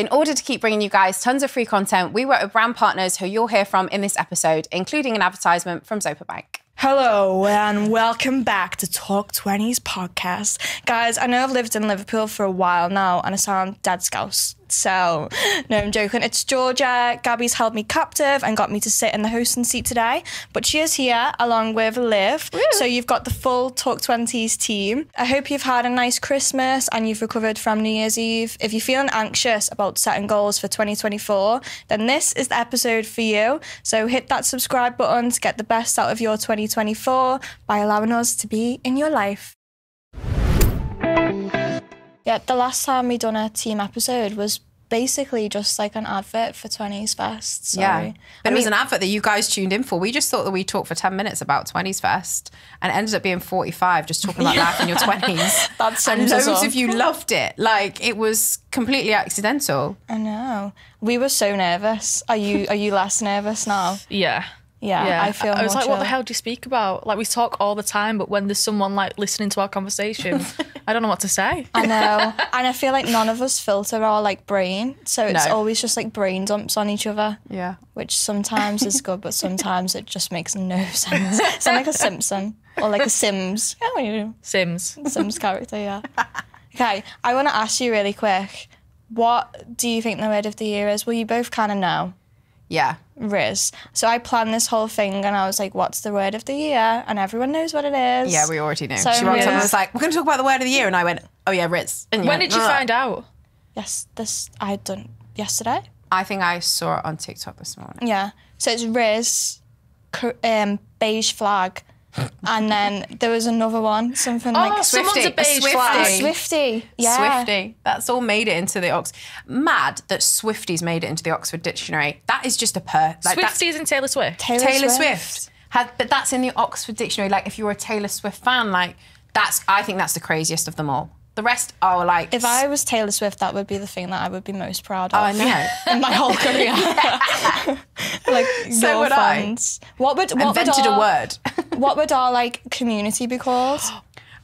In order to keep bringing you guys tons of free content, we work with brand partners who you'll hear from in this episode, including an advertisement from Zopa Bank. Hello and welcome back to Talk Twenties podcast. Guys, I know I've lived in Liverpool for a while now and I sound dead scouse. So, no, I'm joking. It's Georgia. Gabby's held me captive and got me to sit in the hosting seat today. But she is here along with Liv. Woo. So you've got the full Talk Twenties team. I hope you've had a nice Christmas and you've recovered from New Year's Eve. If you're feeling anxious about setting goals for 2024, then this is the episode for you. So hit that subscribe button to get the best out of your 2024 by allowing us to be in your life. Yeah, the last time we done a team episode was basically just like an advert for Twenties Fest. So. Yeah, but it was an advert that you guys tuned in for. We just thought that we talked for 10 minutes about Twenties Fest and it ended up being 45, just talking about life in your 20s. That's so. And loads of you loved it. Like, it was completely accidental. I know. We were so nervous. Are you less nervous now? Yeah. Yeah, I feel. I was like, chill. What the hell do you speak about? Like, we talk all the time, but when there's someone like listening to our conversation, I don't know what to say. I know, and I feel like none of us filter our like brain, so it's always just like brain dumps on each other. Yeah, which sometimes is good, but sometimes it just makes no sense. It's like a Simpson or like a Sims. Sims character. Yeah. Okay, I want to ask you really quick. What do you think the word of the year is? Well, you both kind of know. Yeah. Riz. So I planned this whole thing and I was like, what's the word of the year? And everyone knows what it is. Yeah, we already knew. So she walked up and was like, we're going to talk about the word of the year. And I went, oh yeah, Riz. And when did you find out? Yes, I done yesterday. I think I saw it on TikTok this morning. Yeah. So it's Riz, beige flag. And then there was another one, something like Swifty. A beige flag. Swifty. Yeah. Swifty. That's all made it into the Oxford. Mad that Swifty's made it into the Oxford Dictionary. That is just a like, Swifty is in Taylor Swift. Taylor Swift. But that's in the Oxford Dictionary. Like, if you're a Taylor Swift fan, like, I think that's the craziest of them all. The rest are like... If I was Taylor Swift, that would be the thing that I would be most proud of. I know. In my whole career. Yeah. Like, so your fans. What would our, like, community be called?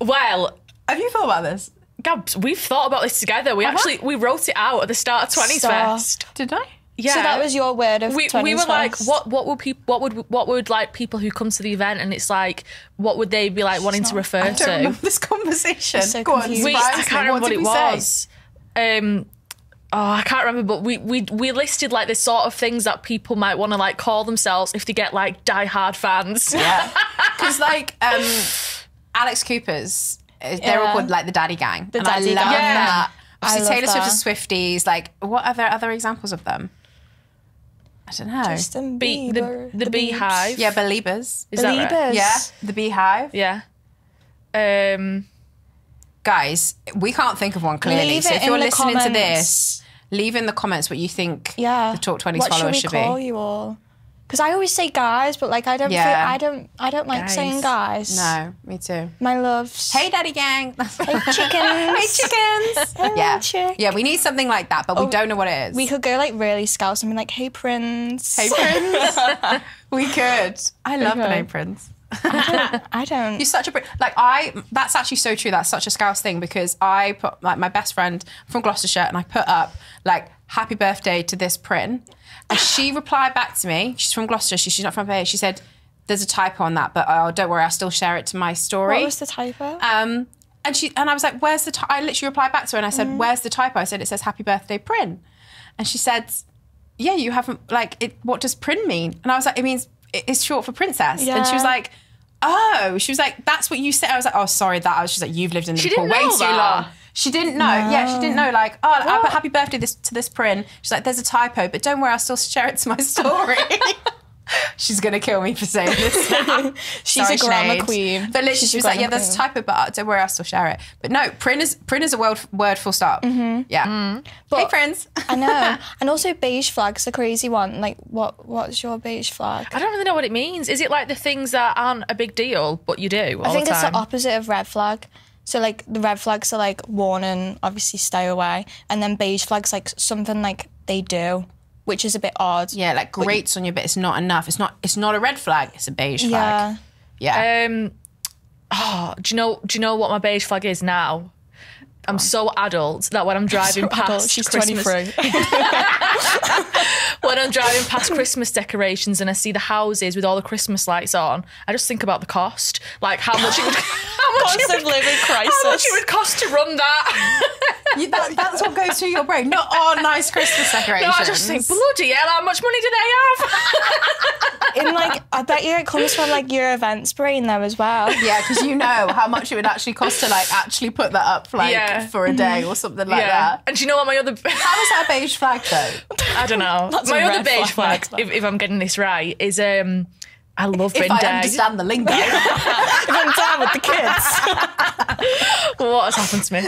Well... Have you thought about this? Gabs, we've thought about this together. We wrote it out at the start of Twenties Fest. Did I? Yeah. So that was your word of Twenties Fest. We were like, what would like people who come to the event, and it's like, what would they be like wanting to refer to? I don't remember this conversation. So go on, I can't remember what it was. I can't remember, but we listed like the sort of things that people might want to like call themselves if they get like diehard fans. Yeah. Because like Alex Cooper's, they're all called like the Daddy Gang. The Daddy Gang. I love that. Obviously, Taylor Swift is Swifties. Like, what are there other examples of them? I don't know. Justin Bieber. The Beyhive. Yeah, Beliebers. Is that right? Yeah, the Beyhive. Yeah. Guys, we can't think of one clearly. So if you're listening to this, leave in the comments what you think the Talk Twenties followers should be. What should we call you all? Because I always say guys, but like I don't like saying guys. No, me too. My loves. Hey, Daddy Gang. Hey, chickens. Hey, chickens. Hey, chick. Yeah, we need something like that, but we don't know what it is. We could go like really scouse and be like, hey, Prince. Hey, Prince. We could. I love the name Prince. I don't. You're such a Brit. Like, that's actually so true. That's such a scouse thing, because I put like my best friend from Gloucestershire, and I put up like, happy birthday to this Prin. And she replied back to me. She's from Gloucester. She's not from here. She said, there's a typo on that, but don't worry, I'll still share it to my story. What was the typo? And I was like, where's the typo? I literally replied back to her and I said, where's the typo? I said, it says happy birthday, Prin. And she said, yeah, you haven't, like, what does Prin mean? And I was like, it means, it's short for princess. Yeah. And she was like, oh. She was like, that's what you said. I was like, oh, sorry. She's like, you've lived in Liverpool way too long. She didn't know. No. Yeah, she didn't know. Like, oh, I put happy birthday to this Prin. She's like, there's a typo, but don't worry, I'll still share it to my story. She's going to kill me for saying this now. She's a grammar queen. But literally, she was like, yeah, there's a typo, but don't worry, I'll still share it. But no, Prin is a word full stop. Mm-hmm. Yeah. Mm. But, hey, Prins. I know. And also, beige flag's a crazy one. Like, what's your beige flag? I don't really know what it means. Is it like the things that aren't a big deal, but you do all the time? I think it's the opposite of red flag. So, like, the red flags are, like, warning, obviously stay away. And then beige flags, like, something, like, they do, which is a bit odd. Yeah, like, grates on you, but it's not enough. It's not a red flag. It's a beige flag. Yeah. Do you know what my beige flag is now? I'm so adult that when I'm driving past she's Christmas, 23. When I'm driving past Christmas decorations and I see the houses with all the Christmas lights on, I just think about the cost, like how much it would, how much it would cost to run that. That's what goes through your brain. Not all nice Christmas decorations. No, I just think, bloody hell, how much money do they have? In like, I bet you it comes from like your events brain though as well. Yeah, because you know how much it would actually cost to like actually put that up like for a day or something like that. And do you know what my other... How is that a beige flag though? I don't know. That's my other beige flag, if I'm getting this right, is... I love bin day. If I understand the lingo. If I'm down with the kids. What has happened to me?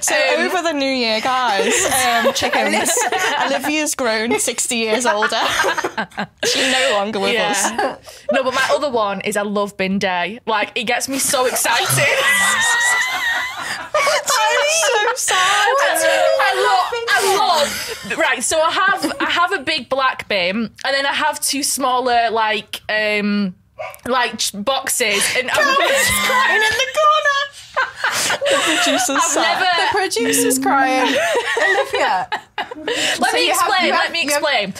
So over the new year, guys, chickens. Olivia's grown 60 years older. She's no longer with us. No, but my other one is I love bin day. Like, it gets me so excited. I'm so sad. I love. Right, so I have a big black bin, and then I have two smaller like boxes. And I'm crying in the corner. The producer's crying. Olivia. Let me explain.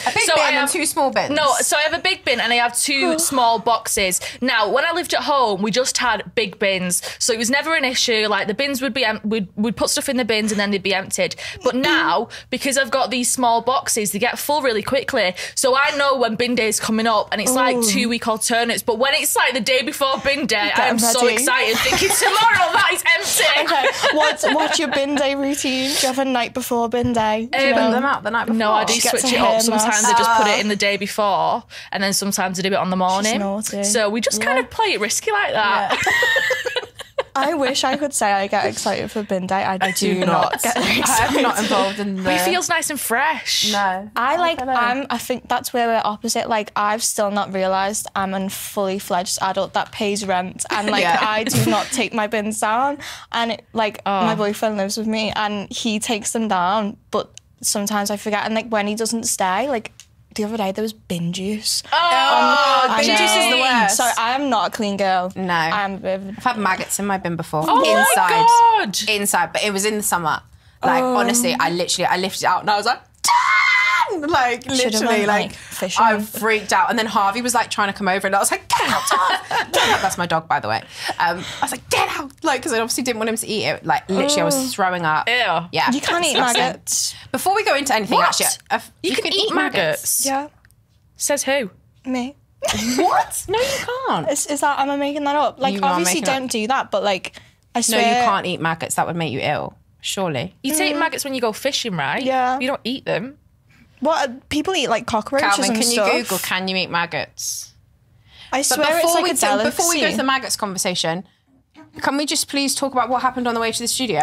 A big bin and two small bins. No, so I have a big bin and I have two small boxes. Now, when I lived at home, we just had big bins. So it was never an issue. Like the bins would be, we'd put stuff in the bins and then they'd be emptied. But now, because I've got these small boxes, they get full really quickly. So I know when bin day's coming up and it's like 2-week alternates. But when it's like the day before bin day, I'm so excited thinking tomorrow that is empty. Okay. What's your bin day routine? Do you have a night before bin day? Do you know? Them out the night before? No, I do switch it up. Sometimes I just put it in the day before, and then sometimes I do it on the morning. So we just kind of play it risky like that. Yeah. I wish I could say I get excited for bin day. I do not get excited. I'm not involved in that. It feels nice and fresh. No. I think that's where we're opposite. Like, I've still not realised I'm a fully fledged adult that pays rent. And, like, I do not take my bins down. And, my boyfriend lives with me, and he takes them down, but sometimes I forget. And, like, when he doesn't stay, like, the other day there was bin juice. Oh, bin juice is the worst. So I'm not a clean girl. No. I've had maggots in my bin before. Oh, my God. Inside, but it was in the summer. Like, honestly, I lifted it out and I was like, like, literally, like I freaked out. And then Harvey was, like, trying to come over and I was like, get out, get out. That's my dog, by the way. I was like, get out. Like, because I obviously didn't want him to eat it. Like, literally, I was throwing up. Ew. Yeah. You can't eat maggots. Before we go into anything, actually. You can eat maggots? Yeah. Says who? Me. What? No, you can't. Is that, am I making that up? Like, obviously don't do that, but, like, I swear. No, you can't eat maggots. That would make you ill, surely. You take maggots when you go fishing, right? Yeah. You don't eat them. What, people eat like cockroaches and stuff. Can you Google, can you eat maggots? I swear it's like a delicacy. Before we go to the maggots conversation, can we just please talk about what happened on the way to the studio?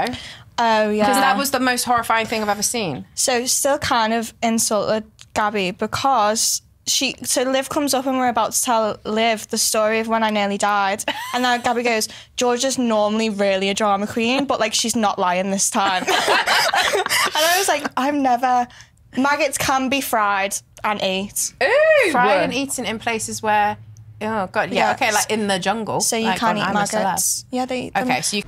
Oh, yeah. Because that was the most horrifying thing I've ever seen. So still kind of insulted Gabby because... So Liv comes up and we're about to tell Liv the story of when I nearly died. And then Gabby goes, Georgia's normally really a drama queen, but like she's not lying this time. And I was like, I've never... Maggots can be fried and eaten. Ooh! Fried and eaten in places where... Oh, God. Yeah, okay, like in the jungle. So you can't eat maggots. Yeah, they eat them. Okay, so you...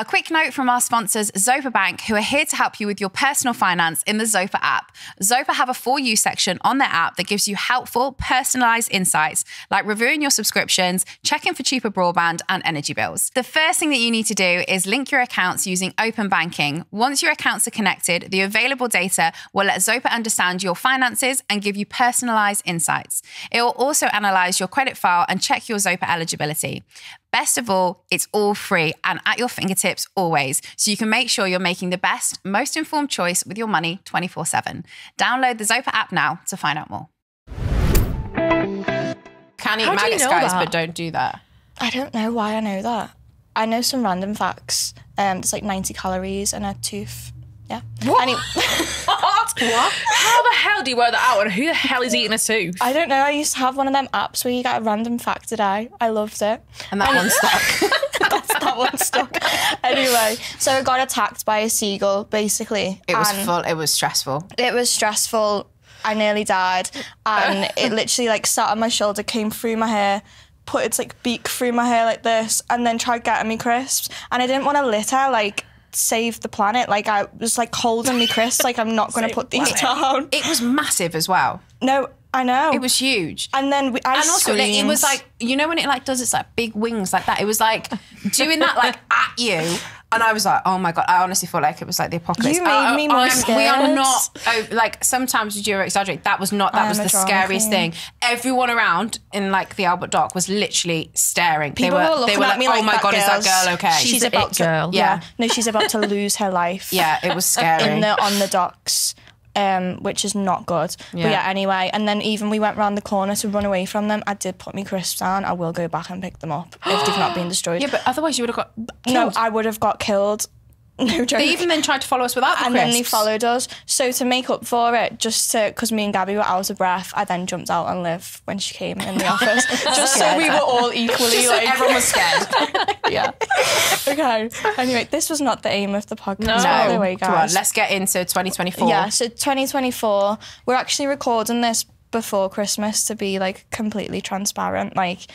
A quick note from our sponsors, Zopa Bank, who are here to help you with your personal finance in the Zopa app. Zopa have a For You section on their app that gives you helpful, personalised insights, like reviewing your subscriptions, checking for cheaper broadband and energy bills. The first thing that you need to do is link your accounts using open banking. Once your accounts are connected, the available data will let Zopa understand your finances and give you personalised insights. It will also analyse your credit file and check your Zopa eligibility. Best of all, it's all free and at your fingertips always, so you can make sure you're making the best, most informed choice with your money 24/7. Download the Zopa app now to find out more. Can eat maggots, guys, but don't do that. I don't know why I know that. I know some random facts. It's like 90 calories and a tooth. Yeah. What? What? How the hell do you wear that out and who the hell is eating a tooth? I don't know. I used to have one of them apps where you get a random fact today. I loved it. And that one stuck. That one stuck. Anyway, so I got attacked by a seagull, basically. It was stressful. It was stressful. I nearly died. And it literally, like, sat on my shoulder, came through my hair, put its like beak through my hair like this and then tried getting me crisps. And I didn't want to let her like save the planet. Like I was like holding me crisps, like I'm not going to put these down. It was massive as well. No, I know. It was huge. And then I screamed. Also, it was like, you know when it like does its like big wings like that? It was like doing that like at you. And I was like, oh my God, I honestly felt like it was like the apocalypse. You made me more scared. We are not, like sometimes you do exaggerate. That was not, that was the scariest thing. Everyone around in like the Albert Dock was literally staring. People were looking at me like, oh my God, is that girl okay? She's about to, girl. Yeah. No, she's about to lose her life. Yeah, it was scary. On the docks. Which is not good. Yeah. But yeah, anyway, and then even we went round the corner to run away from them. I did put my crisps down. I will go back and pick them up if they've not been destroyed. Yeah, but otherwise you would have got killed. No, I would have got killed. No joke. They even then tried to follow us without the crisps. And then they followed us. So to make up for it, just to, because me and Gabby were out of breath, I then jumped out on Liv when she came in the office. Just so we were all equally just like... everyone was scared. Yeah. Okay. Anyway, this was not the aim of the podcast. No. By the way, guys. Come on, let's get into 2024. Yeah, so 2024, we're actually recording this before Christmas to be like completely transparent. Like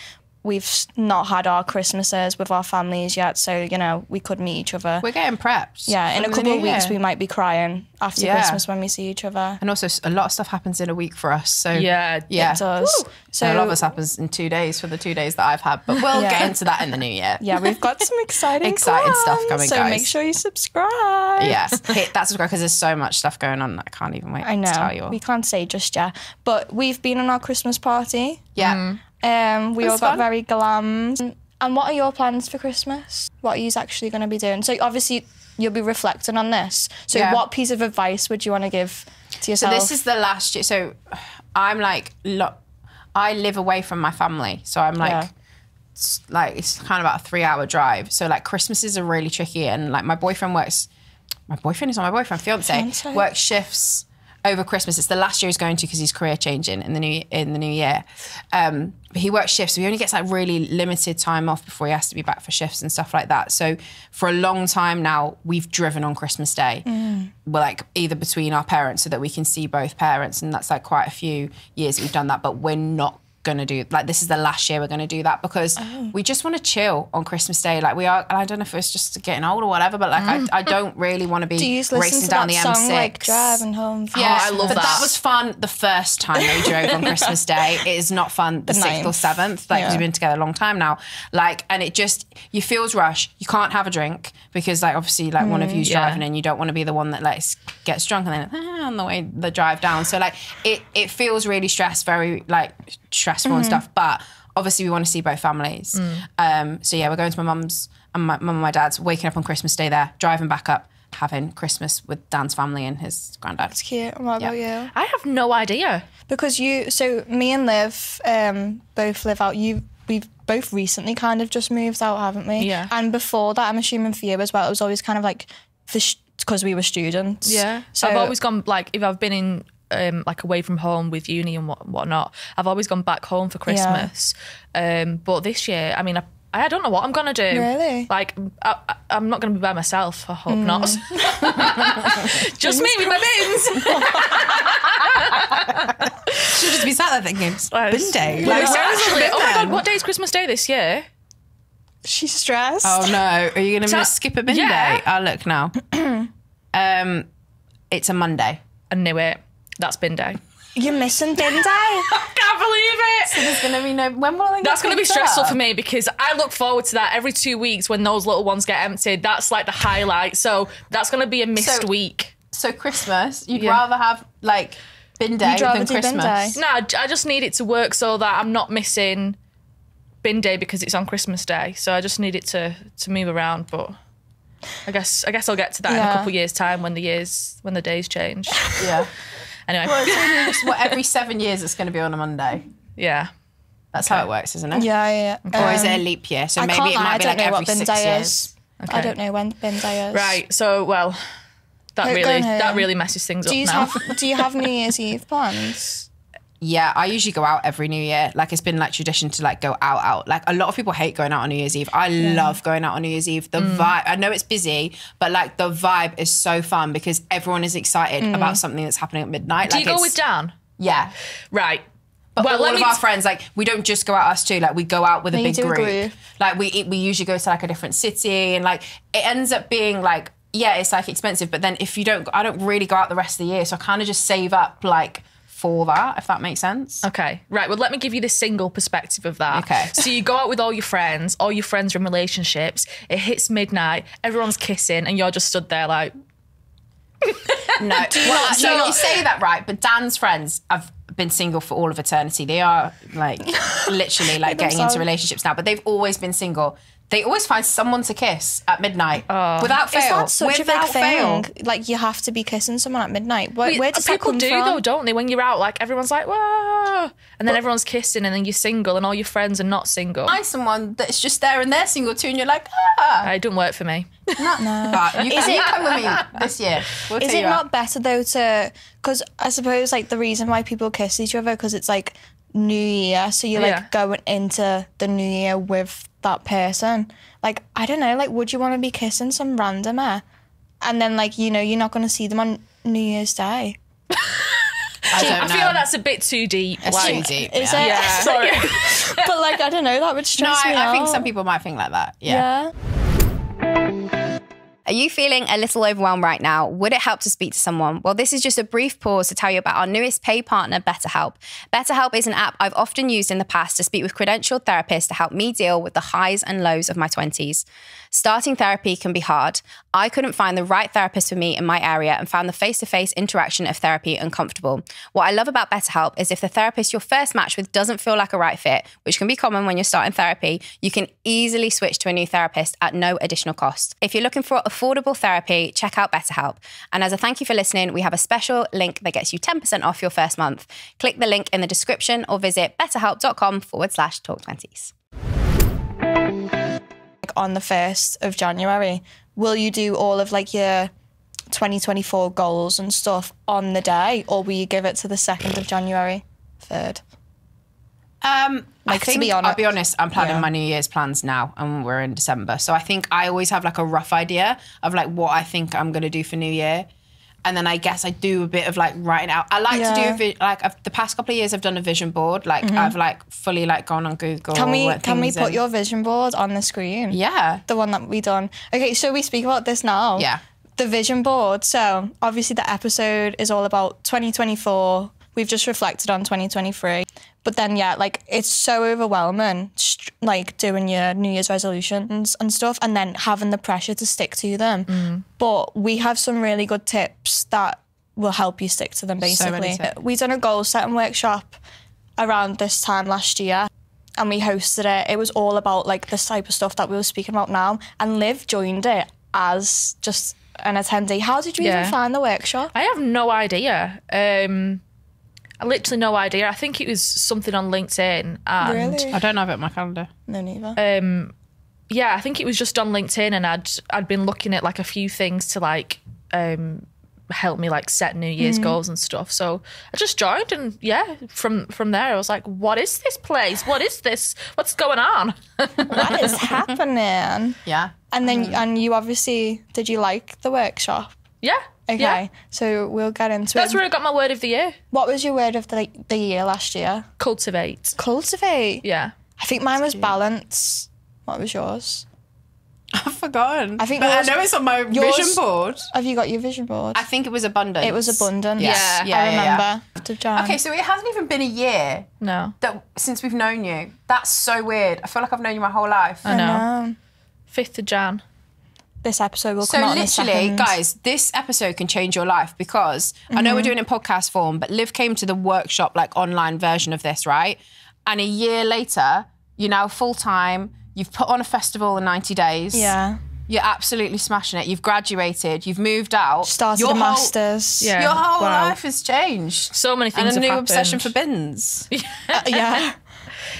we've not had our Christmases with our families yet. So, you know, we could meet each other. We're getting prepped. Yeah. In a couple of weeks, we might be crying after Christmas when we see each other. And also a lot of stuff happens in a week for us. So yeah. It does. So a lot of us happens in 2 days for the 2 days that I've had, but we'll get into that in the new year. Yeah. We've got some exciting stuff coming, guys. So make sure you subscribe. Yeah. Hit that subscribe because there's so much stuff going on that I can't even wait to tell you all. We can't say just yet, but we've been on our Christmas party. Yeah. We all got very glammed. And what are your plans for Christmas? What are you actually going to be doing? So obviously you'll be reflecting on this. So what piece of advice would you want to give to yourself? So this is the last year. So I'm like, look, I live away from my family. So I'm like, it's kind of about a 3 hour drive. So like Christmases are really tricky. And like my boyfriend works, fiance works shifts over Christmas. It's the last year he's going to because he's career changing in the new year. But he works shifts, so he only gets like really limited time off before he has to be back for shifts and stuff like that. So for a long time now, we've driven on Christmas Day. We're like either between our parents so that we can see both parents, and that's like quite a few years that we've done that. But we're not gonna do, like this is the last year we're gonna do that because we just want to chill on Christmas Day. Like we are, and I don't know if it's just getting old or whatever, but like I don't really want to be racing down the M6. Like driving home. Yeah, I love that. That was fun the first time they drove on Christmas Day. It is not fun the 6th or 7th. Like we've been together a long time now. Like, and it just, you feels rushed. You can't have a drink because like obviously like one of you's driving and you don't want to be the one that like gets drunk and then on the way the drive down. So like it feels really stressed, very like stressful. And stuff, but obviously we want to see both families. So yeah, we're going to my mum's and my mum and my dad's, waking up on Christmas Day there, driving back up, having Christmas with Dan's family and his granddad. That's cute. And what about you? I have no idea. Because so me and Liv both live out. We've both recently kind of just moved out, haven't we? Yeah. And before that, I'm assuming for you as well, it was always kind of like, because we were students. Yeah. So I've always gone, like, if I've been in like away from home with uni and whatnot, I've always gone back home for Christmas. But this year, I mean, I don't know what I'm gonna do. Really? Like, I'm not gonna be by myself. I hope not. Just me with my bins. She'll just be sat there thinking, bin day. Like, seriously, oh my God, what day is Christmas Day this year? She's stressed. Oh no, are you gonna skip a bin day? I'll look now. It's a Monday. I knew it. That's bin day. You're missing bin day? I can't believe it. So there's going to be when will I get? That's going to be stressful for me because I look forward to that every 2 weeks when those little ones get emptied. That's like the highlight. So that's going to be a missed week. So Christmas, you'd rather have like bin day than Christmas? No, I just need it to work so that I'm not missing bin day because it's on Christmas Day. So I just need it to move around, but... I guess I'll get to that in a couple of years' time when the days change. Yeah. Anyway. Well, it's every 7 years it's going to be on a Monday. Yeah. That's how it works, isn't it? Yeah, yeah. Or is it a leap year? So maybe it might be like every 6 years. Okay. I don't know when bin day is. Right. So, well, that really messes things up now. Do you have New Year's Eve plans? Yeah, I usually go out every New Year. Like, it's been like tradition to like go out. Like, a lot of people hate going out on New Year's Eve. I love going out on New Year's Eve. The vibe, I know it's busy, but like the vibe is so fun because everyone is excited about something that's happening at midnight. Do you go with Dan? Yeah. Right. But well, all of our friends, like, we don't just go out us two. Like, we go out with a big group. Like, we usually go to, like, a different city. And, like, it ends up being, like, yeah, it's, like, expensive. But then if you don't... I don't really go out the rest of the year. So I kind of just save up, like, for that, if that makes sense. Okay. Right. Well, let me give you the single perspective of that. Okay. So you go out with all your friends are in relationships. It hits midnight. Everyone's kissing. And you're just stood there, like... No. Well, so you say that right, but Dan's friends have been single for all of eternity. They are, like, literally, like, getting into relationships now, but they've always been single. They always find someone to kiss at midnight without fail. Is that such without a big fail thing? Like, you have to be kissing someone at midnight. Where does people that come from? Though, don't they? When you're out, like, everyone's like, whoa, and then everyone's kissing, and then you're single, and all your friends are not single. Find someone that's just there and they're single too, and you're like, ah. It doesn't work for me. But you come with me this year. We'll is it not better though to? Because I suppose, like, the reason why people kiss each other because it's like New Year, so you're like going into the New Year with that person. Like, I don't know, like, would you want to be kissing some randomer and then, like, you know, you're not going to see them on New Year's Day? I feel like that's a bit too deep. It's like, too deep. Is it? Yeah. Sorry. But, like, I don't know, that would stress me out. I think some people might think like that. Yeah. Are you feeling a little overwhelmed right now? Would it help to speak to someone? Well, this is just a brief pause to tell you about our newest pay partner, BetterHelp. BetterHelp is an app I've often used in the past to speak with credentialed therapists to help me deal with the highs and lows of my 20s. Starting therapy can be hard. I couldn't find the right therapist for me in my area and found the face-to-face interaction of therapy uncomfortable. What I love about BetterHelp is if the therapist you're first matched with doesn't feel like a right fit, which can be common when you're starting therapy, you can easily switch to a new therapist at no additional cost. If you're looking for affordable therapy, check out BetterHelp. And as a thank you for listening, we have a special link that gets you 10% off your first month. Click the link in the description or visit betterhelp.com/talktwenties. On the 1st of January, will you do all of, like, your 2024 goals and stuff on the day, or will you give it to the 2nd of January, 3rd? Like, I think, I'll be honest, I'm planning my New Year's plans now and we're in December. So I think I always have, like, a rough idea of, like, what I think I'm going to do for New Year. And then I guess I do a bit of, like, writing out. I like to do, like, the past couple of years I've done a vision board. Like, I've, like, fully, like, gone on Google. Can we put your vision board on the screen? Yeah. The one that we done. Okay, so we speak about this now. Yeah. The vision board. So obviously the episode is all about 2024. We've just reflected on 2023. But then, yeah, like, it's so overwhelming, like, doing your New Year's resolutions and stuff and then having the pressure to stick to them. But we have some really good tips that will help you stick to them, basically. So we done a goal-setting workshop around this time last year and we hosted it. It was all about, like, this type of stuff that we were speaking about now. And Liv joined it as just an attendee. How did you even find the workshop? I have no idea. Literally no idea. I think it was something on LinkedIn. And really? I don't have it in my calendar. No, neither. Yeah, I think it was just on LinkedIn and I'd been looking at, like, a few things to, like, help me, like, set New Year's goals and stuff. So I just joined and, yeah, from there I was like, what is this place? What is this? What's going on? What is happening? Yeah. And then and you obviously, did you like the workshop? Yeah. Okay, so we'll get into it. That's where I got my word of the year. What was your word of the year last year? Cultivate. Cultivate? Yeah. I think mine was balance. What was yours? I've forgotten. I know it's on my vision board. Have you got your vision board? I think it was abundance. It was abundance. Yeah. I remember. Yeah. Okay, so it hasn't even been a year. No. Since we've known you. That's so weird. I feel like I've known you my whole life. I know. 5th of Jan. This episode will come out in a second. So literally, guys, this episode can change your life because I know we're doing it in podcast form, but Liv came to the workshop, like, online version of this, right? And a year later, you're now full-time, you've put on a festival in 90 days. Yeah. You're absolutely smashing it. You've graduated, you've moved out. Started a master's. Yeah. Your whole life has changed. So many things have happened. And a new obsession for bins. Yeah.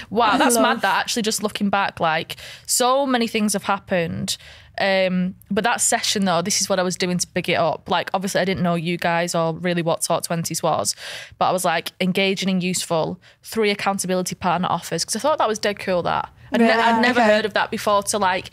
Wow, that's mad that actually just looking back, like, so many things have happened. But that session though, this is what I was doing to big it up. Like, obviously I didn't know you guys or really what Talk Twenties was, but I was like, engaging and useful, 3 accountability partner offers, because I thought that was dead cool. I'd never heard of that before. To, like,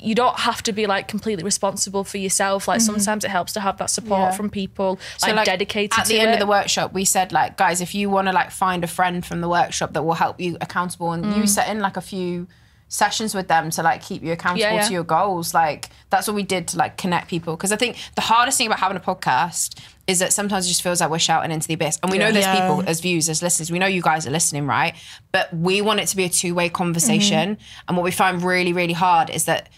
you don't have to be like completely responsible for yourself. Like sometimes it helps to have that support from people like dedicated to it. At the end of the workshop, we said like, guys, if you want to like find a friend from the workshop that will help you accountable, and you set in like a few sessions with them to like keep you accountable to your goals. Like that's what we did to like connect people. Because I think the hardest thing about having a podcast is that sometimes it just feels like we're shouting into the abyss. And we know there's people as views, as listeners, we know you guys are listening, right? But we want it to be a two-way conversation. And what we find really, really hard is that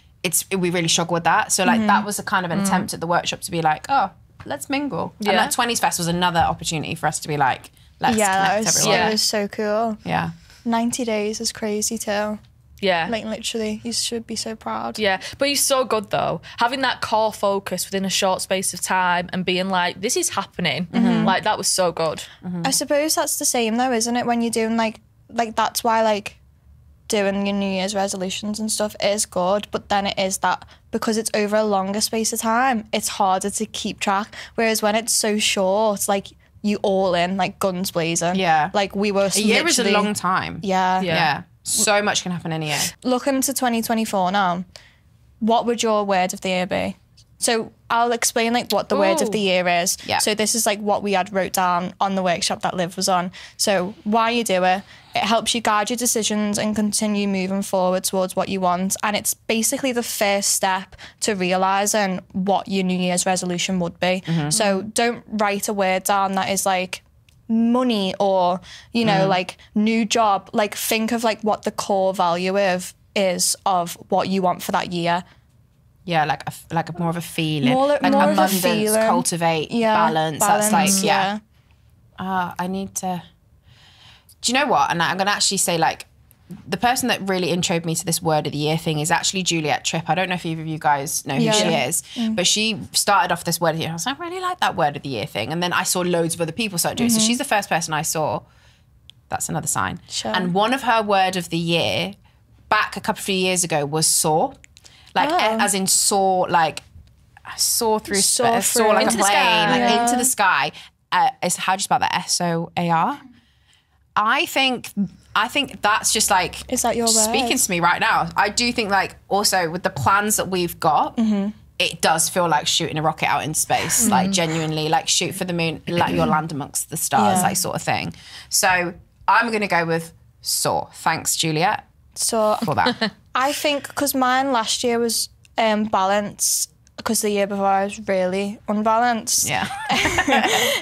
we really struggle with that. So like that was a kind of an attempt at the workshop to be like, oh, let's mingle. Yeah. And that 20s Fest was another opportunity for us to be like, let's connect everyone. Yeah, it was so cool. Yeah. 90 days is crazy too. Yeah. Like literally, you should be so proud. Yeah, but you're so good though. Having that core focus within a short space of time and being like, this is happening. Like that was so good. I suppose that's the same though, isn't it? When you're doing like that's why like doing your New Year's resolutions and stuff is good, but then it is that because it's over a longer space of time, it's harder to keep track. Whereas when it's so short, like you all in, like guns blazing. Yeah. Like we were. A year is a long time. Yeah. Yeah. Yeah. So much can happen in a year. Looking to 2024 now, what would your word of the year be? So I'll explain like what the word of the year is. Yeah. So this is like what we had wrote down on the workshop that Liv was on. So why you do it, it helps you guide your decisions and continue moving forward towards what you want. And it's basically the first step to realising what your New Year's resolution would be. So don't write a word down that is like money or, you know, like new job. Like think of like what the core value is of what you want for that year. Yeah, like a more of a feeling, like more abundance, cultivate, balance. That's like I need to. Do you know what? And I'm gonna actually say like the person that really introed me to this word of the year thing is actually Juliet Tripp. I don't know if either of you guys know who she is, but she started off this word of the year. I was like, I really like that word of the year thing. And then I saw loads of other people start doing it. So she's the first person I saw. That's another sign. Sure. And one of her word of the year back a couple of years ago was soar. Like as in soar, like soar through, soar like into a plane, like into the sky. It's how do you spell that? S-O-A-R. I think that's just like, is that your speaking word? To me right now. I do think like also with the plans that we've got, it does feel like shooting a rocket out in space, like genuinely, like shoot for the moon, like your land amongst the stars, like sort of thing. So I'm going to go with soar. Thanks, Juliet. So for that. I think because mine last year was balance, because the year before I was really unbalanced. Yeah.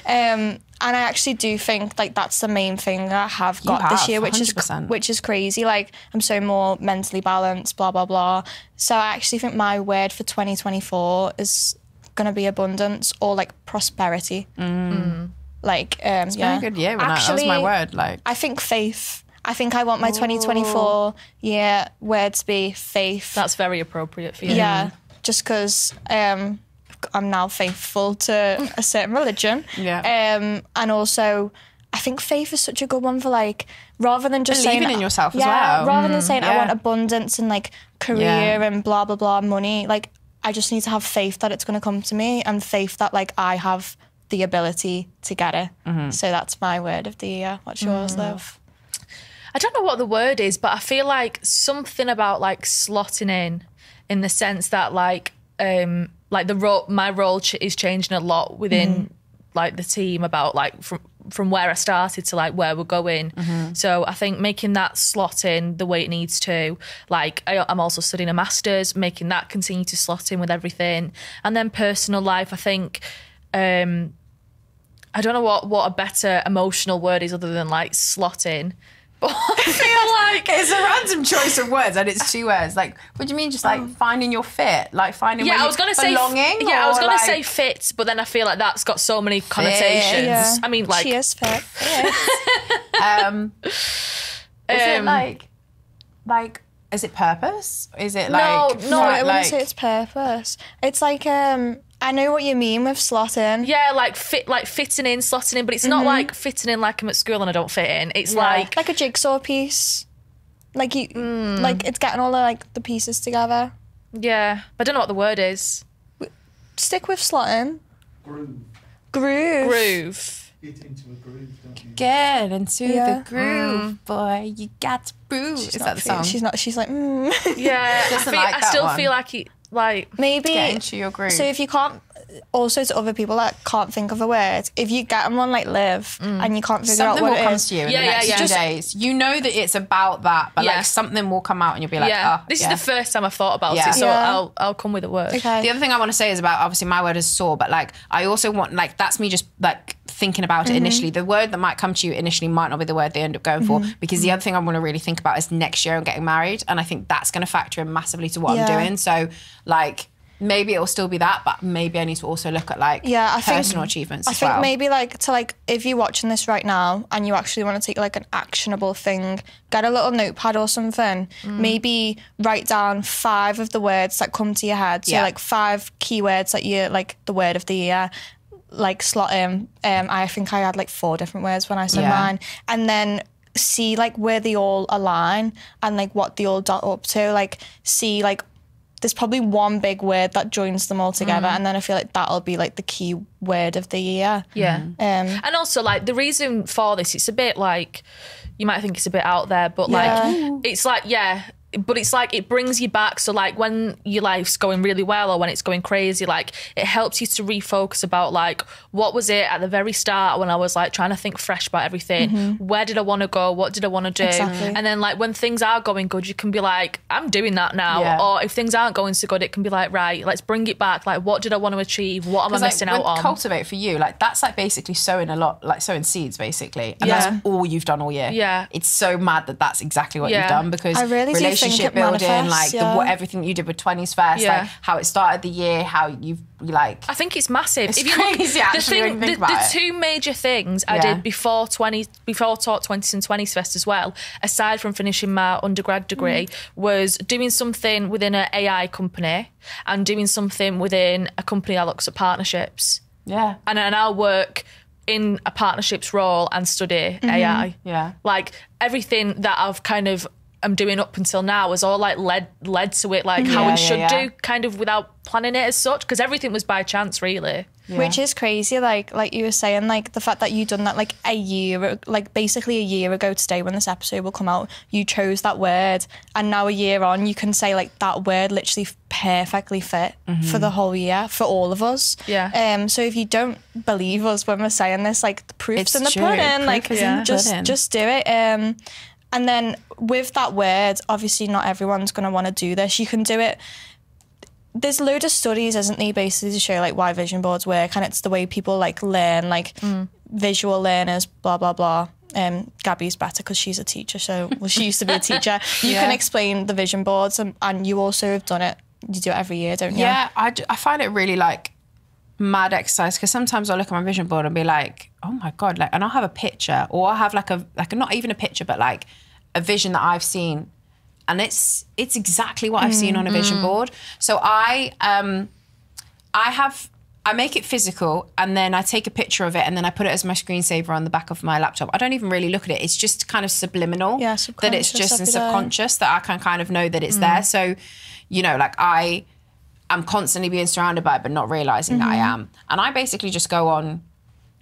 And I actually do think like that's the main thing I have got this year, which is crazy. Like I'm so more mentally balanced, blah, blah, blah. So I actually think my word for 2024 is going to be abundance or like prosperity. Like, it's been a good year. Actually, that was my word. Like I think faith. I think I want my 2024 year word to be faith. That's very appropriate for you. Yeah, just because... I'm now faithful to a certain religion. And also I think faith is such a good one for like, rather than just believing in yourself as well. Rather than saying I want abundance and like career and blah, blah, blah, money. Like I just need to have faith that it's going to come to me and faith that like I have the ability to get it. So that's my word of the year. What's yours, love? I don't know what the word is, but I feel like something about like slotting in the sense that like the role, my role is changing a lot within like the team about like from where I started to like where we're going. So I think making that slot in the way it needs to. Like I'm also studying a master's, making that continue to slot in with everything. And then personal life, I think, I don't know what a better emotional word is other than like slot in. I feel like it's a random choice of words and it's two words. Like, what do you mean? Just like finding your fit, like finding where you're belonging? Yeah, I was going to say fit, but then I feel like that's got so many connotations. Yeah. I mean, like... She is fit. Is it purpose? Is it like... No, I wouldn't say it's purpose. It's like... I know what you mean with slotting. Yeah, like fitting in, slotting in, but it's not like fitting in like I'm at school and I don't fit in. It's like a jigsaw piece. Like you, like it's getting all the, like the pieces together. Yeah, but I don't know what the word is. Stick with slotting. Groove. get into a groove, don't you? Get into the groove, boy. You got to prove. Is that the song? She's not. She's like, yeah. I still feel like maybe get into your groove. So if you can't, also to other people that can't think of a word, if you get them on like live and you can't figure something out what it comes to you in the next few days, you know that it's about that, but like something will come out and you'll be like, oh, this is the first time I've thought about it, so I'll come with a word. Okay. The other thing I want to say is about, obviously my word is sore, but like I also want, like that's me just like thinking about it initially. The word that might come to you initially might not be the word they end up going for, because the other thing I want to really think about is next year I'm getting married, and I think that's going to factor in massively to what I'm doing. So like, maybe it'll still be that, but maybe I need to also look at like personal achievements as well. I think maybe like to like, if you're watching this right now and you actually want to take like an actionable thing, get a little notepad or something. Maybe write down 5 of the words that come to your head. So like 5 keywords that you like the word of the year, like slot in. I think I had like 4 different words when I said mine, and then see like where they all align and like what they all dot up to. Like see like, there's probably one big word that joins them all together, and then I feel like that'll be like the key word of the year. Yeah. And also like the reason for this, it's a bit like, you might think it's a bit out there, but like it's like, but it's like it brings you back. So like when your life's going really well or when it's going crazy, like it helps you to refocus about like, what was it at the very start when I was like trying to think fresh about everything? Where did I want to go? What did I want to do? Exactly. And then like when things are going good, you can be like, I'm doing that now. Or if things aren't going so good, it can be like, right, let's bring it back. Like, what did I want to achieve? What am I missing out on? Cultivate for you, like that's like basically sowing a lot, like sowing seeds basically. And that's all you've done all year. Yeah. It's so mad that that's exactly what you've done, because I really do. Relationship building, manifests, like everything you did with Twenties Fest, like how it started the year, how you've like. I think it's massive. It's crazy. The two major things I did before Talk Twenties and Twenties Fest as well, aside from finishing my undergrad degree, was doing something within an AI company and doing something within a company that looks at partnerships. Yeah, and I'll work in a partnerships role and study AI. Yeah, like everything that I've kind of. I'm doing up until now was all like led to it, like how it should do, kind of without planning it as such, because everything was by chance really. Yeah. Which is crazy, like you were saying, like the fact that you done that like basically a year ago today when this episode will come out, you chose that word, and now a year on you can say like that word literally perfectly fit for the whole year for all of us. Yeah. So if you don't believe us when we're saying this, like the proof's in the pudding, like just do it. And then with that word, obviously not everyone's going to want to do this. You can do it. There's a load of studies, isn't there, basically to show like why vision boards work, and it's the way people like learn, like visual learners, blah, blah, blah. Gabby's better because she's a teacher, so she used to be a teacher. You can explain the vision boards, and you also have done it. You do it every year, don't you? Yeah, I find it really like mad exercise, because sometimes I'll look at my vision board and be like, oh my God, like, and I'll have a picture, or I'll have like not even a picture, but like, a vision that I've seen, and it's exactly what I've seen on a vision board. So I make it physical, and then I take a picture of it, and then I put it as my screensaver on the back of my laptop. I don't even really look at it. It's just kind of subliminal, that it's just in subconscious that I can kind of know that it's there. So, you know, like I'm constantly being surrounded by it, but not realizing that I am. And I basically just go on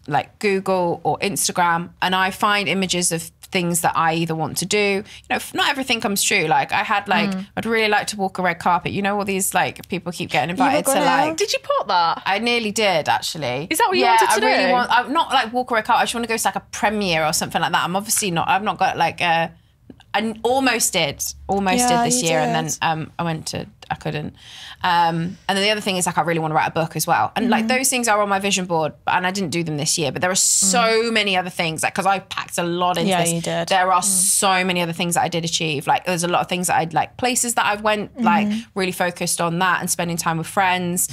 like Google or Instagram, and I find images of things that I either want to do. You know, not everything comes true. Like I had like, I'd really like to walk a red carpet. You know, all these like people keep getting invited to like... Did you put that? I nearly did actually. Is that what you wanted to do? I'm not like walk a red carpet. I just want to go to like a premiere or something like that. I'm obviously not, I've not got like a... I almost did this year, and then I couldn't. And then the other thing is like I really want to write a book as well. And like those things are on my vision board, and I didn't do them this year, but there are so many other things, like because I packed a lot into this. You did. There are so many other things that I did achieve. Like there's a lot of things that I'd like, places that I went, like really focused on that and spending time with friends.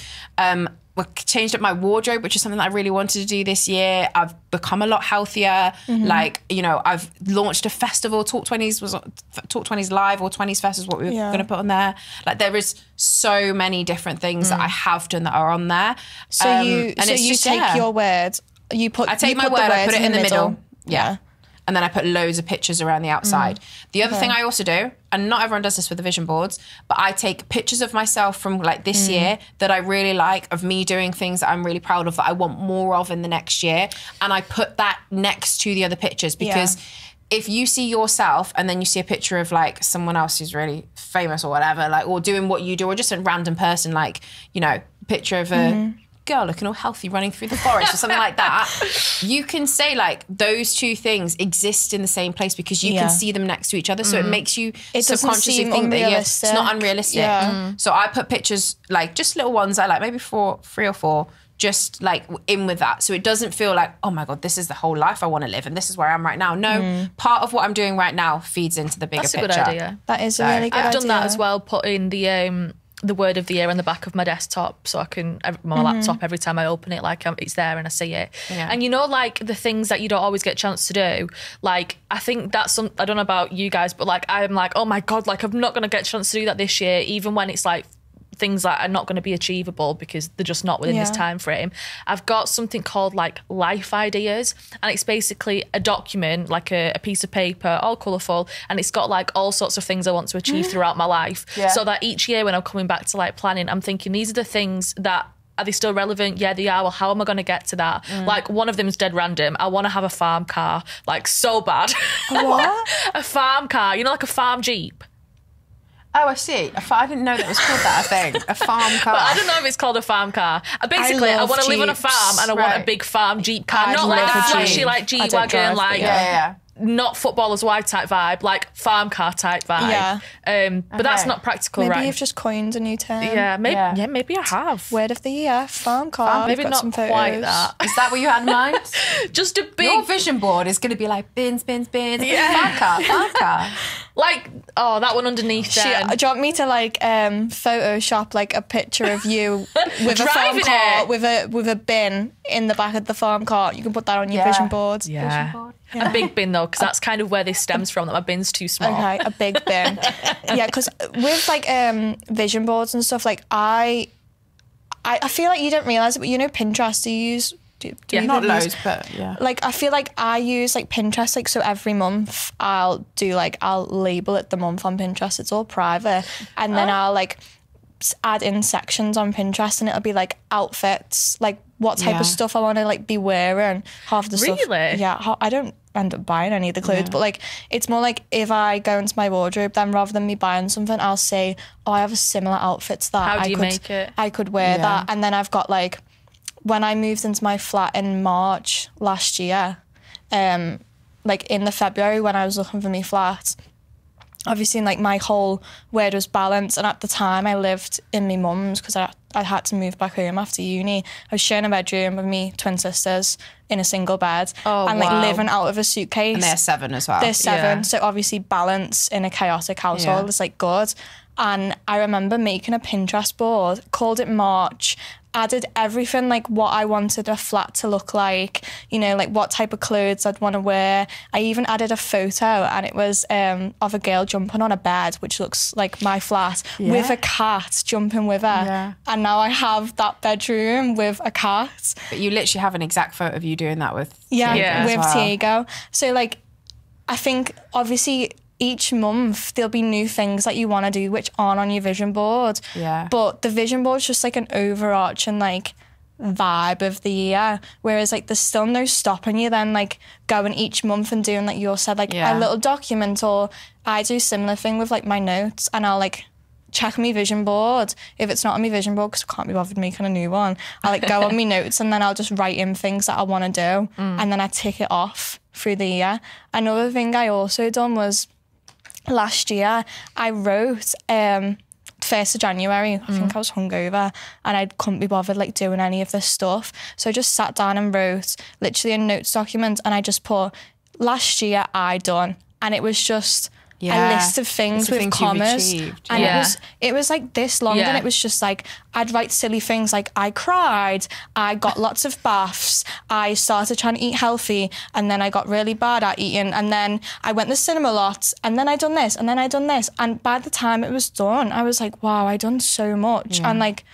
Changed up my wardrobe, which is something that I really wanted to do this year. I've become a lot healthier. Like, you know, I've launched a festival. Talk Twenties Live or Twenties Fest is what we were going to put on there. Like there is so many different things that I have done that are on there. So you take your word. I take my word, I put it in the middle. Yeah. And then I put loads of pictures around the outside. The other thing I also do, and not everyone does this with the vision boards, but I take pictures of myself from like this year that I really like, of me doing things that I'm really proud of, that I want more of in the next year. And I put that next to the other pictures because if you see yourself and then you see a picture of like someone else who's really famous or whatever, like, or doing what you do, or just a random person, like, you know, picture of a girl looking all healthy running through the forest or something like that, you can say like those two things exist in the same place because you can see them next to each other. So it makes you subconsciously think that it's not unrealistic. So I put pictures, like just little ones I like, maybe three or four, just like in with that. So it doesn't feel like, oh my God, this is the whole life I want to live and this is where I am right now. No, part of what I'm doing right now feeds into the bigger picture. That's a good idea. That is a really good idea. I've done that as well, put in the word of the year on the back of my desktop, so I can, my laptop, every time I open it, like it's there and I see it. And you know, like the things that you don't always get a chance to do, like I think that's something, I don't know about you guys, but like I'm like, oh my God, like I'm not going to get a chance to do that this year, even when it's like things that are not going to be achievable because they're just not within this time frame. I've got something called like life ideas, and it's basically a document, like a piece of paper, all colourful, and it's got like all sorts of things I want to achieve throughout my life, so that each year when I'm coming back to like planning, I'm thinking, these are the things that, are they still relevant? Yeah, they are. Well, how am I going to get to that? Like, one of them is dead random. I want to have a farm car, like so bad. What? A farm car, you know, like a farm Jeep. Oh, I see. I didn't know that was called that, I think. A farm car. But I don't know if it's called a farm car. Basically, I want to live on a farm and I want a big farm Jeep car. Not like the flashy, like, G-Wagon, like... Yeah. Not footballers' wide type vibe, like farm car type vibe. But that's not practical, maybe right? Maybe you've just coined a new term. Maybe I have. Word of the year, farm car. Maybe not quite that. Is that what you had in mind? Just a big... Your vision board is going to be like bins, bins, bins. Yeah. Farm car. Like, oh, that one underneath there. Do you want me to like Photoshop like a picture of you with a farm car, with a bin in the back of the farm car? You can put that on your vision board. Yeah. Vision board. Yeah. A big bin though, because that's kind of where this stems from, that my bin's too small. Okay, a big bin. Yeah, because with like vision boards and stuff, like I feel like you don't realise it, but you know Pinterest, do you use? Do you not loads, but yeah. Like I feel like I use like Pinterest, like so every month I'll label it the month on Pinterest, it's all private, and then I'll like add in sections on Pinterest and it'll be like outfits, like what type of stuff I want to like be wearing. Half the stuff. Really? Yeah, I don't end up buying any of the clothes, but like it's more like if I go into my wardrobe, then rather than me buying something, I'll say, oh, I have a similar outfit to that. How do you make it? I could wear that. And then I've got like, when I moved into my flat in March last year, like in the February when I was looking for my flat, obviously like my whole word was balance, and at the time I lived in my mum's because I had to move back home after uni. I was sharing a bedroom with my twin sisters in a single bed, and living out of a suitcase. And they're 7 as well. They're 7, so obviously balance in a chaotic household is like good. And I remember making a Pinterest board, called it March, added everything, like what I wanted a flat to look like, you know, like what type of clothes I'd want to wear. I even added a photo, and it was of a girl jumping on a bed, which looks like my flat, with a cat jumping with her. Yeah. And now I have that bedroom with a cat. But you literally have an exact photo of you doing that with Diego with Diego. So like, I think obviously each month there'll be new things that you want to do which aren't on your vision board. Yeah. But the vision board's just like an overarching like vibe of the year, whereas like there's still no stopping you then like going each month and doing like you all said, like a little document, or I do similar thing with like my notes, and I'll like check my vision board. If it's not on my vision board, because I can't be bothered making a new one, I like go on my notes and then I'll just write in things that I want to do, and then I tick it off through the year. Another thing I also done was last year I wrote 1st of January, I think I was hungover and I couldn't be bothered like doing any of this stuff, so I just sat down and wrote literally a notes document, and I just put last year I done, and it was just a list of things with commas, and it was like this long, and it was just like I'd write silly things like I cried, I got lots of baths, I started trying to eat healthy, and then I got really bad at eating, and then I went to the cinema lots, and then I done this, and then I done this, and by the time it was done I was like, wow, I done so much. And like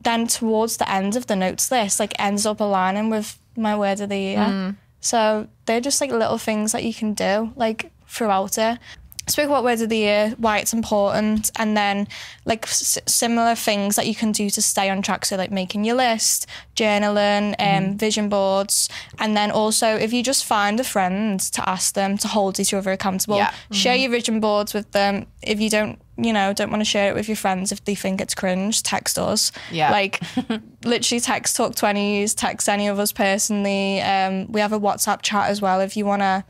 then towards the end of the notes list, like ends up aligning with my word of the year. So they're just like little things that you can do like throughout it. Speak what word of the year, why it's important, and then like similar things that you can do to stay on track. So like making your list, journaling, vision boards, and then also if you just find a friend to ask them to hold each other accountable, share your vision boards with them. If you don't want to share it with your friends, if they think it's cringe, text us. Yeah, like literally text Talk Twenties, text any of us personally. We have a WhatsApp chat as well if you want to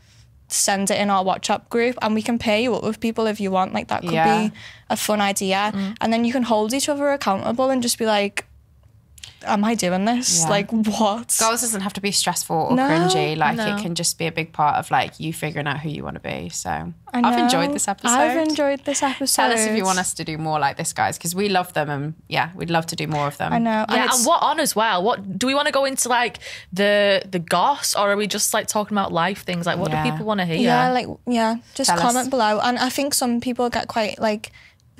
send it in our WhatsApp group, and we can pair you up with people if you want. Like that could be a fun idea. And then you can hold each other accountable and just be like, am I doing this? Like what? Goals doesn't have to be stressful or cringy. Like it can just be a big part of like you figuring out who you want to be. So I've enjoyed this episode. Tell us if you want us to do more like this, guys, because we love them, and we'd love to do more of them. I know. Yeah, and what on as well? What do we want to go into, like the goss, or are we just like talking about life things? Like what do people want to hear? Just tell comment us below. And I think some people get quite like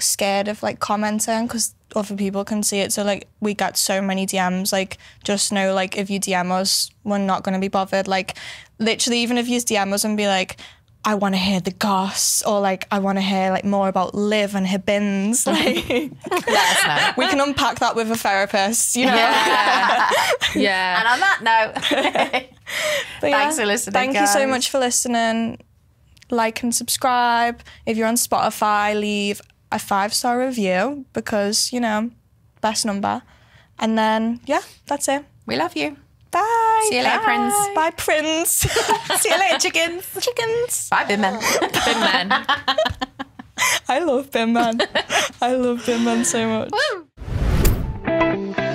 scared of like commenting because other people can see it. So like we get so many DMs, like just know like if you DM us, we're not going to be bothered. Like literally even if you DM us and be like, I want to hear the goss, or like I want to hear like more about Liv and her bins, like we can unpack that with a therapist, you know. And on that note, thanks for listening, guys. You so much for listening. Like and subscribe. If you're on Spotify, leave a 5-star review because, you know, best number. And then, that's it. We love you. Bye. See you later, Prince. Bye, Prince. See you later, chickens. Chickens. Bye, Bin Man. Bin Man. I love Bin Man. I love Bin Man so much. Woo.